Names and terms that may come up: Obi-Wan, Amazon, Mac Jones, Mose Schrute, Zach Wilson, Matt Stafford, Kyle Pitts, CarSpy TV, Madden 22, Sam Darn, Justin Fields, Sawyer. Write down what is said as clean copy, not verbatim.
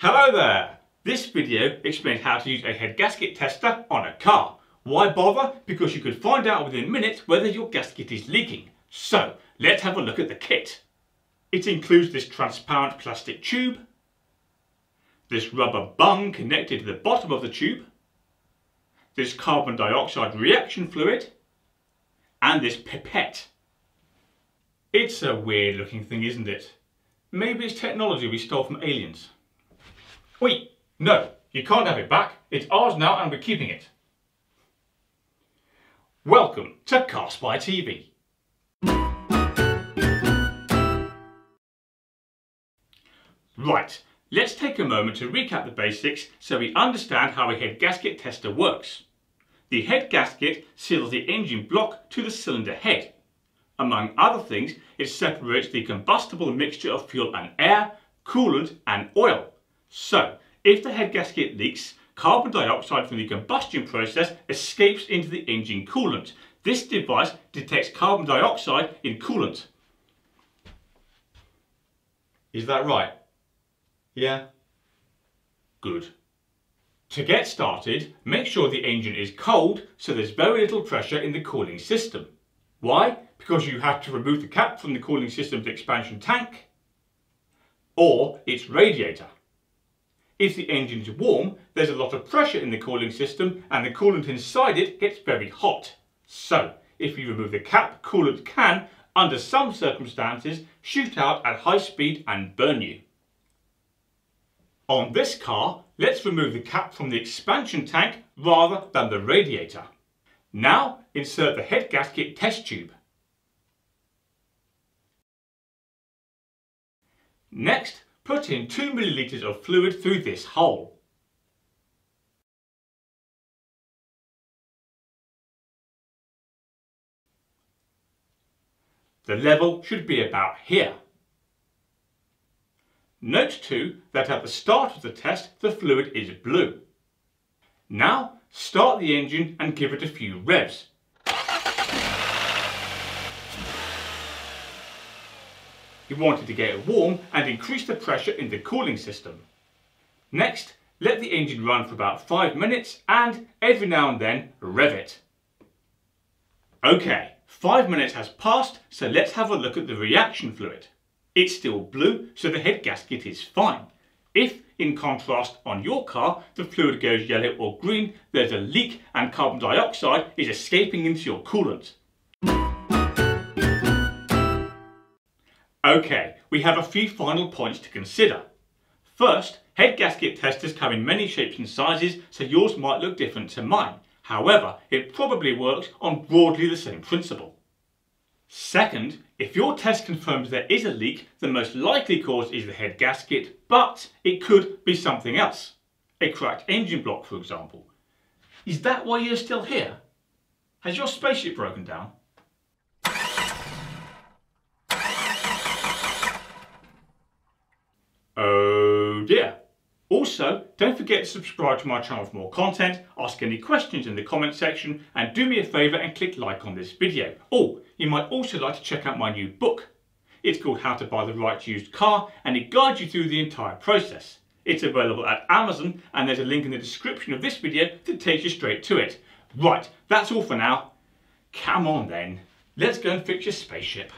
Hello there! This video explains how to use a head gasket tester on a car. Why bother? Because you could find out within minutes whether your gasket is leaking. So, let's have a look at the kit. It includes this transparent plastic tube, this rubber bung connected to the bottom of the tube, this carbon dioxide reaction fluid, and this pipette. It's a weird looking thing, isn't it? Maybe it's technology we stole from aliens. Wait, no, you can't have it back. It's ours now and we're keeping it. Welcome to CarSpy TV. Right, let's take a moment to recap the basics so we understand how a head gasket tester works. The head gasket seals the engine block to the cylinder head. Among other things, it separates the combustible mixture of fuel and air, coolant and oil. So, if the head gasket leaks, carbon dioxide from the combustion process escapes into the engine coolant. This device detects carbon dioxide in coolant. Is that right? Yeah? Good. To get started, make sure the engine is cold so there's very little pressure in the cooling system. Why? Because you have to remove the cap from the cooling system's expansion tank or its radiator. If the engine's warm, there's a lot of pressure in the cooling system and the coolant inside it gets very hot. So, if you remove the cap, coolant can, under some circumstances, shoot out at high speed and burn you. On this car, let's remove the cap from the expansion tank rather than the radiator. Now, insert the head gasket test tube. Next, put in 2 millilitres of fluid through this hole. The level should be about here. Note too that at the start of the test the fluid is blue. Now start the engine and give it a few revs. You wanted to get it warm and increase the pressure in the cooling system. Next, let the engine run for about 5 minutes and every now and then rev it. Okay, 5 minutes has passed, so let's have a look at the reaction fluid. It's still blue, so the head gasket is fine. If, in contrast, on your car, the fluid goes yellow or green, there's a leak and carbon dioxide is escaping into your coolant. Okay, we have a few final points to consider. First, head gasket testers come in many shapes and sizes, so yours might look different to mine. However, it probably works on broadly the same principle. Second, if your test confirms there is a leak, the most likely cause is the head gasket, but it could be something else. A cracked engine block, for example. Is that why you're still here? Has your spaceship broken down? Oh dear. Also, don't forget to subscribe to my channel for more content, ask any questions in the comment section, and do me a favour and click like on this video. Oh, you might also like to check out my new book. It's called How to Buy the Right Used Car, and it guides you through the entire process. It's available at Amazon, and there's a link in the description of this video that takes you straight to it. Right, that's all for now. Come on then, let's go and fix your spaceship.